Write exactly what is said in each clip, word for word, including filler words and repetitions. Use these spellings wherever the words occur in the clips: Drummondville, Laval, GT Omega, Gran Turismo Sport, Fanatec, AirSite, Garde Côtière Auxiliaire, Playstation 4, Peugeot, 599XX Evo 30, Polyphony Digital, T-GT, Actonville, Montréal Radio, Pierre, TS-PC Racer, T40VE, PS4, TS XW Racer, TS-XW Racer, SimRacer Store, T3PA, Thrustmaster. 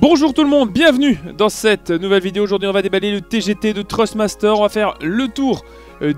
Bonjour tout le monde, bienvenue dans cette nouvelle vidéo. Aujourd'hui on va déballer le T G T de Thrustmaster, on va faire le tour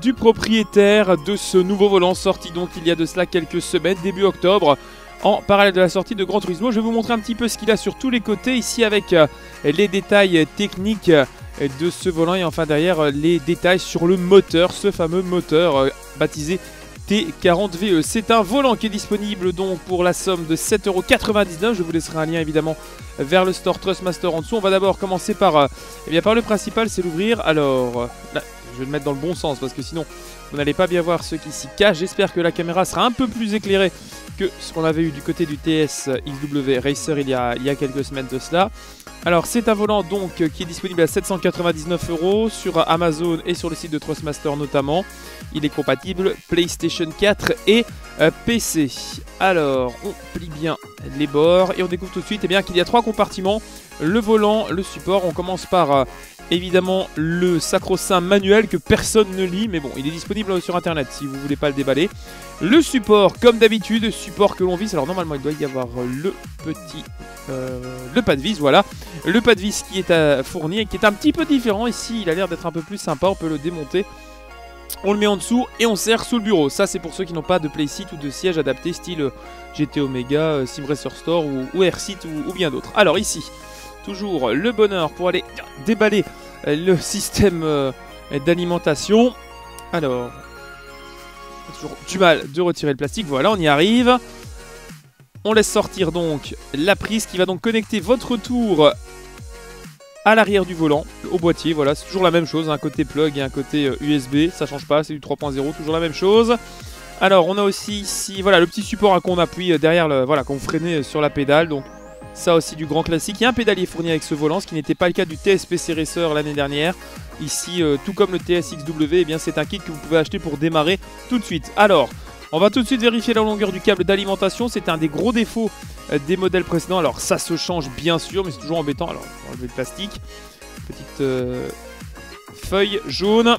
du propriétaire de ce nouveau volant sorti donc il y a de cela quelques semaines, début octobre, en parallèle de la sortie de Gran Turismo. Je vais vous montrer un petit peu ce qu'il a sur tous les côtés, ici avec les détails techniques de ce volant et enfin derrière les détails sur le moteur, ce fameux moteur baptisé T quarante V E. C'est un volant qui est disponible donc pour la somme de sept euros quatre-vingt-dix-neuf. Je vous laisserai un lien évidemment vers le store Thrustmaster en dessous. On va d'abord commencer par, euh, eh bien, par le principal, c'est l'ouvrir. Alors, euh, là, je vais le mettre dans le bon sens parce que sinon vous n'allez pas bien voir ce qui s'y cache. J'espère que la caméra sera un peu plus éclairée que ce qu'on avait eu du côté du T S X W Racer il y a, il y a quelques semaines de cela. Alors c'est un volant donc qui est disponible à sept cent quatre-vingt-dix-neuf euros sur Amazon et sur le site de Thrustmaster notamment. Il est compatible PlayStation quatre et euh, P C. Alors on plie bien les bords et on découvre tout de suite eh bien qu'il y a trois compartiments, le volant, le support. On commence par euh, évidemment le sacro-saint manuel que personne ne lit, mais bon il est disponible sur internet si vous voulez pas le déballer. Le support comme d'habitude, support que l'on visse. Alors normalement il doit y avoir le petit euh, le pas de vis, voilà. Le pas de vis qui est à fournir et qui est un petit peu différent. Ici il a l'air d'être un peu plus sympa, on peut le démonter. On le met en dessous et on serre sous le bureau. Ça c'est pour ceux qui n'ont pas de playsite ou de siège adapté style G T Omega, SimRacer Store ou, ou AirSite ou, ou bien d'autres. Alors ici, toujours le bonheur pour aller déballer le système d'alimentation. Alors, toujours du mal de retirer le plastique, voilà on y arrive. On laisse sortir donc la prise qui va donc connecter votre tour à l'arrière du volant, au boîtier, voilà, c'est toujours la même chose, un côté plug et un côté U S B, ça change pas, c'est du trois point zéro, toujours la même chose. Alors on a aussi ici, voilà, le petit support hein, qu'on appuie derrière, le, voilà, qu'on freinait sur la pédale, donc ça aussi du grand classique. Il y a un pédalier fourni avec ce volant, ce qui n'était pas le cas du T S P C Racer l'année dernière. Ici, euh, tout comme le T S X W, eh bien c'est un kit que vous pouvez acheter pour démarrer tout de suite. Alors, on va tout de suite vérifier la longueur du câble d'alimentation, c'est un des gros défauts des modèles précédents. Alors ça se change bien sûr, mais c'est toujours embêtant. Alors on va enlever le plastique, petite euh, feuille jaune.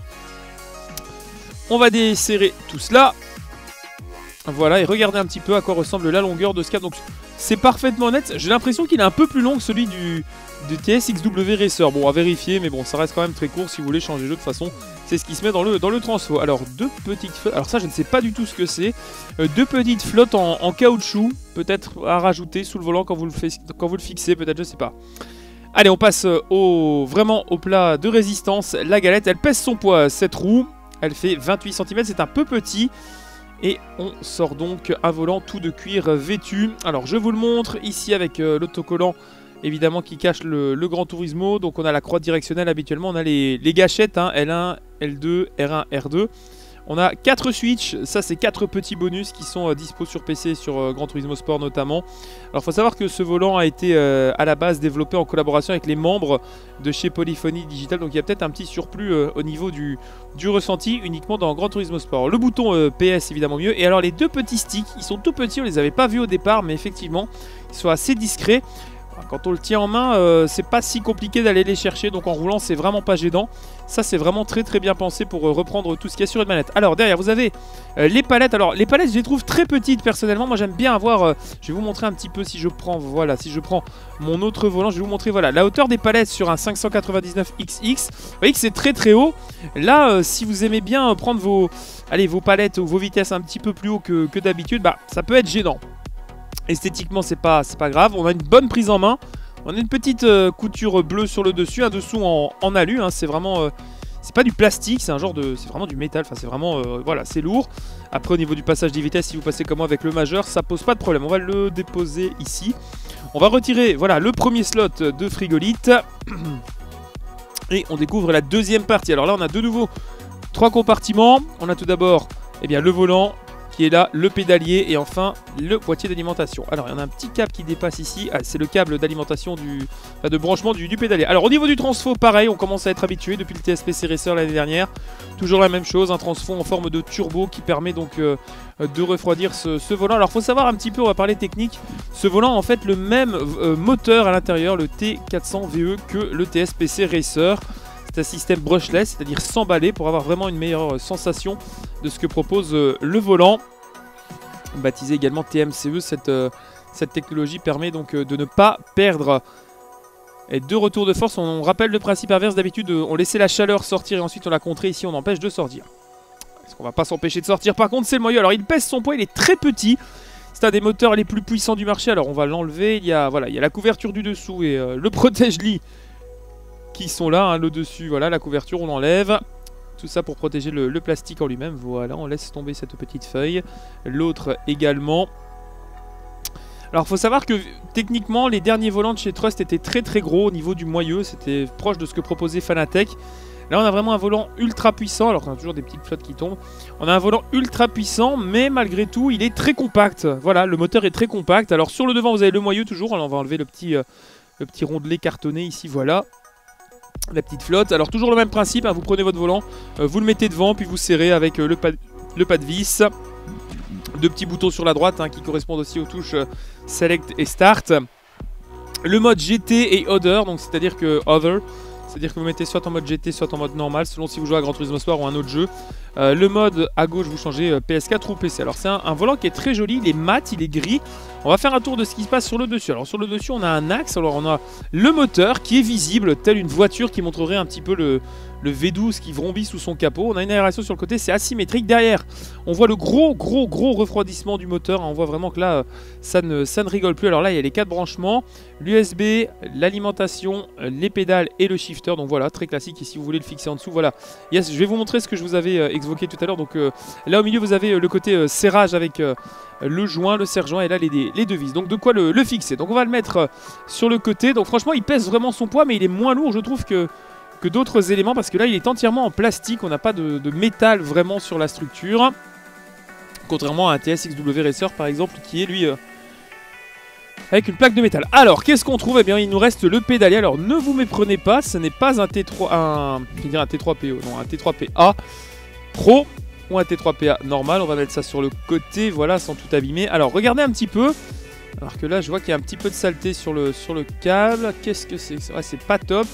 On va desserrer tout cela. Voilà, et regardez un petit peu à quoi ressemble la longueur de ce câble. Donc c'est parfaitement net, j'ai l'impression qu'il est un peu plus long que celui du, du T S X W Racer. Bon à vérifier, mais bon ça reste quand même très court si vous voulez changer le jeu de toute façon. C'est ce qui se met dans le, dans le transfo. Alors deux petites flottes, alors ça je ne sais pas du tout ce que c'est. Euh, deux petites flottes en, en caoutchouc, peut-être à rajouter sous le volant quand vous le, faites, quand vous le fixez, peut-être, je sais pas. Allez on passe au, vraiment au plat de résistance, la galette. Elle pèse son poids, cette roue, elle fait vingt-huit centimètres, c'est un peu petit. Et on sort donc un volant tout de cuir vêtu. Alors je vous le montre ici avec euh, l'autocollant évidemment qui cache le, le Gran Turismo. Donc on a la croix directionnelle habituellement, on a les, les gâchettes hein, L un, L deux, R un, R deux. On a quatre switches, ça c'est quatre petits bonus qui sont euh, dispo sur P C et sur euh, Gran Turismo Sport notamment. Alors il faut savoir que ce volant a été euh, à la base développé en collaboration avec les membres de chez Polyphony Digital. Donc il y a peut-être un petit surplus euh, au niveau du, du ressenti uniquement dans Gran Turismo Sport. Le bouton euh, P S évidemment mieux. Et alors les deux petits sticks, ils sont tout petits, on les avait pas vus au départ mais effectivement ils sont assez discrets. Quand on le tient en main, euh, c'est pas si compliqué d'aller les chercher. Donc en roulant, c'est vraiment pas gênant. Ça, c'est vraiment très très bien pensé pour euh, reprendre tout ce qu'il y a sur une manette. Alors derrière, vous avez euh, les palettes. Alors les palettes, je les trouve très petites personnellement. Moi, j'aime bien avoir... Euh, je vais vous montrer un petit peu si je prends... Voilà, si je prends mon autre volant, je vais vous montrer voilà la hauteur des palettes sur un cinq cent quatre-vingt-dix-neuf X X. Vous voyez que c'est très très haut. Là, euh, si vous aimez bien euh, prendre vos, allez, vos palettes ou vos vitesses un petit peu plus haut que, que d'habitude, bah ça peut être gênant. Esthétiquement c'est pas, c'est pas grave, on a une bonne prise en main, on a une petite euh, couture bleue sur le dessus, un dessous en, en alu, hein, c'est vraiment, euh, c'est pas du plastique, c'est un genre de, c'est vraiment du métal, enfin c'est vraiment, euh, voilà c'est lourd. Après au niveau du passage des vitesses, si vous passez comme moi avec le majeur, ça pose pas de problème, on va le déposer ici. On va retirer, voilà, le premier slot de frigolite, et on découvre la deuxième partie. Alors là on a de nouveau trois compartiments, on a tout d'abord, eh bien le volant, qui est là, le pédalier et enfin le boîtier d'alimentation. Alors il y en a un petit câble qui dépasse ici, ah, c'est le câble d'alimentation du, enfin, de branchement du, du pédalier. Alors au niveau du transfo, pareil, on commence à être habitué depuis le T S P C Racer l'année dernière. Toujours la même chose, un transfo en forme de turbo qui permet donc euh, de refroidir ce, ce volant. Alors faut savoir un petit peu, on va parler technique, ce volant a en fait le même euh, moteur à l'intérieur, le T quatre cents V E que le T S P C Racer. C'est un système brushless, c'est-à-dire sans balai, pour avoir vraiment une meilleure sensation de ce que propose euh, le volant. Baptisé également T M C E, cette, euh, cette technologie permet donc euh, de ne pas perdre Et deux retours de force, on rappelle le principe inverse. D'habitude, on laissait la chaleur sortir et ensuite on la contrait. Ici, on empêche de sortir. Parce qu'on va pas s'empêcher de sortir. Par contre, c'est le moyeu. Alors, il pèse son poids, il est très petit. C'est un des moteurs les plus puissants du marché. Alors, on va l'enlever. Il y a, voilà, il y a la couverture du dessous et euh, le protège-lit qui sont là. Hein, le dessus, voilà, la couverture, on enlève. Tout ça pour protéger le, le plastique en lui-même. Voilà, on laisse tomber cette petite feuille. L'autre également. Alors faut savoir que techniquement les derniers volants de chez Thrust étaient très très gros au niveau du moyeu, c'était proche de ce que proposait Fanatec. Là on a vraiment un volant ultra puissant, alors qu'on a toujours des petites flottes qui tombent. On a un volant ultra puissant mais malgré tout il est très compact, voilà le moteur est très compact. Alors sur le devant vous avez le moyeu toujours, alors on va enlever le petit, euh, le petit rondelet cartonné ici, voilà. La petite flotte, alors toujours le même principe, hein, vous prenez votre volant, euh, vous le mettez devant puis vous serrez avec euh, le, pas, le pas de vis. Deux petits boutons sur la droite hein, qui correspondent aussi aux touches Select et Start. Le mode G T et Other, donc c'est-à-dire que Other, c'est-à-dire que vous mettez soit en mode G T, soit en mode normal, selon si vous jouez à Gran Turismo Sport ou un autre jeu. Euh, le mode à gauche, vous changez P S quatre ou P C. Alors c'est un, un volant qui est très joli, il est mat, il est gris. On va faire un tour de ce qui se passe sur le dessus. Alors sur le dessus, on a un axe. Alors on a le moteur qui est visible, telle une voiture qui montrerait un petit peu le... Le V douze qui vrombit sous son capot. On a une aération sur le côté, c'est asymétrique. Derrière, on voit le gros, gros, gros refroidissement du moteur. On voit vraiment que là, ça ne, ça ne rigole plus. Alors là, il y a les quatre branchements. L'U S B, l'alimentation, les pédales et le shifter. Donc voilà, très classique. Et si vous voulez le fixer en dessous, voilà. Yes, je vais vous montrer ce que je vous avais euh, exvoqué tout à l'heure. Donc euh, là, au milieu, vous avez euh, le côté euh, serrage avec euh, le joint, le serre-joint et là, les, les deux vis. Donc de quoi le, le fixer. Donc on va le mettre euh, sur le côté. Donc franchement, il pèse vraiment son poids, mais il est moins lourd, je trouve, que... que d'autres éléments, parce que là il est entièrement en plastique, on n'a pas de, de métal vraiment sur la structure, contrairement à un T S X W Racer par exemple qui est lui euh, avec une plaque de métal. Alors qu'est-ce qu'on trouve? Eh bien il nous reste le pédalier. Alors ne vous méprenez pas, ce n'est pas un T trois, un, un T trois P O, non un T trois P A Pro ou un T trois P A normal. On va mettre ça sur le côté, voilà, sans tout abîmer. Alors regardez un petit peu. Alors que là je vois qu'il y a un petit peu de saleté sur le sur le câble. Qu'est-ce que c'est? Ouais, c'est pas top.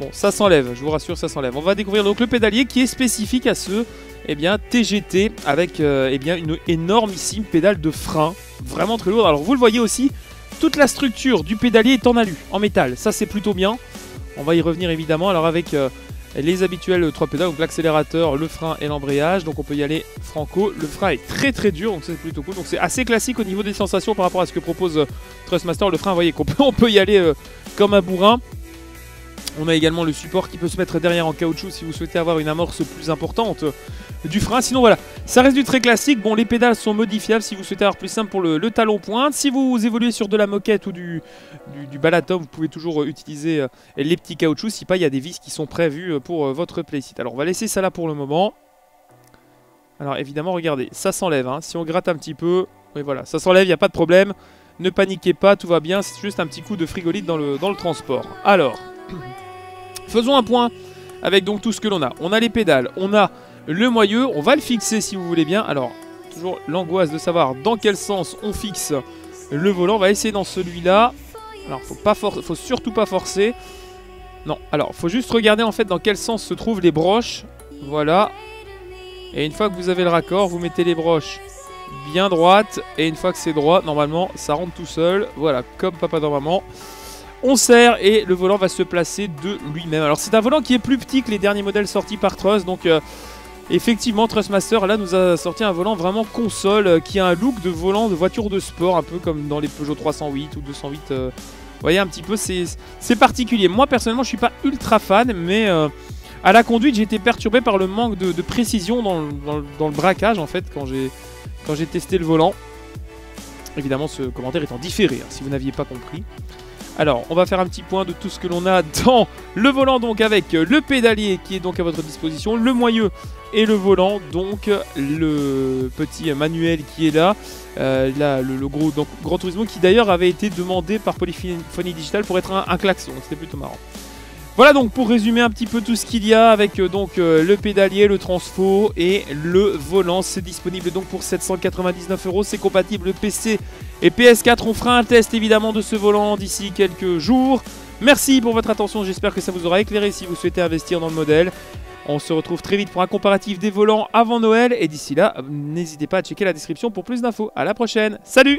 Bon, ça s'enlève, je vous rassure, ça s'enlève. On va découvrir donc le pédalier qui est spécifique à ce eh bien, T G T avec euh, eh bien, une énormissime pédale de frein, vraiment très lourde. Alors vous le voyez aussi, toute la structure du pédalier est en alu, en métal. Ça c'est plutôt bien, on va y revenir évidemment. Alors avec euh, les habituels trois pédales, donc l'accélérateur, le frein et l'embrayage. Donc on peut y aller franco, le frein est très très dur, donc ça c'est plutôt cool. Donc c'est assez classique au niveau des sensations par rapport à ce que propose euh, Thrustmaster. Le frein, vous voyez qu'on peut, on peut y aller euh, comme un bourrin. On a également le support qui peut se mettre derrière en caoutchouc si vous souhaitez avoir une amorce plus importante du frein. Sinon voilà, ça reste du très classique. Bon, les pédales sont modifiables si vous souhaitez avoir plus simple pour le, le talon pointe. Si vous évoluez sur de la moquette ou du, du, du balatom, vous pouvez toujours utiliser les petits caoutchoucs. Si pas, il y a des vis qui sont prévues pour votre playsite. Alors on va laisser ça là pour le moment. Alors évidemment, regardez, ça s'enlève. Hein. Si on gratte un petit peu, oui, voilà, ça s'enlève, il n'y a pas de problème. Ne paniquez pas, tout va bien. C'est juste un petit coup de frigolite dans le, dans le transport. Alors... faisons un point avec donc tout ce que l'on a. On a les pédales, on a le moyeu, on va le fixer si vous voulez bien. Alors, toujours l'angoisse de savoir dans quel sens on fixe le volant. On va essayer dans celui-là. Alors, faut pas for- faut surtout pas forcer. Non, alors, faut juste regarder en fait dans quel sens se trouvent les broches. Voilà. Et une fois que vous avez le raccord, vous mettez les broches bien droites. Et une fois que c'est droit, normalement, ça rentre tout seul. Voilà, comme papa dans maman. On serre et le volant va se placer de lui-même. Alors c'est un volant qui est plus petit que les derniers modèles sortis par Thrust. Donc euh, effectivement Thrustmaster là nous a sorti un volant vraiment console euh, qui a un look de volant de voiture de sport. Un peu comme dans les Peugeot trois cent huit ou deux cent huit. Euh, vous voyez un petit peu, c'est particulier. Moi personnellement je suis pas ultra fan. Mais euh, à la conduite j'ai été perturbé par le manque de, de précision dans le, dans, le, dans le braquage en fait quand j'ai testé le volant. Évidemment ce commentaire est en différé hein, si vous n'aviez pas compris. Alors, on va faire un petit point de tout ce que l'on a dans le volant, donc avec le pédalier qui est donc à votre disposition, le moyeu et le volant, donc le petit manuel qui est là, euh, là le, le gros donc, Gran Turismo qui d'ailleurs avait été demandé par Polyphony Digital pour être un, un klaxon, c'était plutôt marrant. Voilà donc pour résumer un petit peu tout ce qu'il y a avec euh, donc euh, le pédalier, le transfo et le volant. C'est disponible donc pour sept cent quatre-vingt-dix-neuf euros. C'est compatible P C et P S quatre. On fera un test évidemment de ce volant d'ici quelques jours. Merci pour votre attention. J'espère que ça vous aura éclairé si vous souhaitez investir dans le modèle. On se retrouve très vite pour un comparatif des volants avant Noël. Et d'ici là, n'hésitez pas à checker la description pour plus d'infos. À la prochaine. Salut!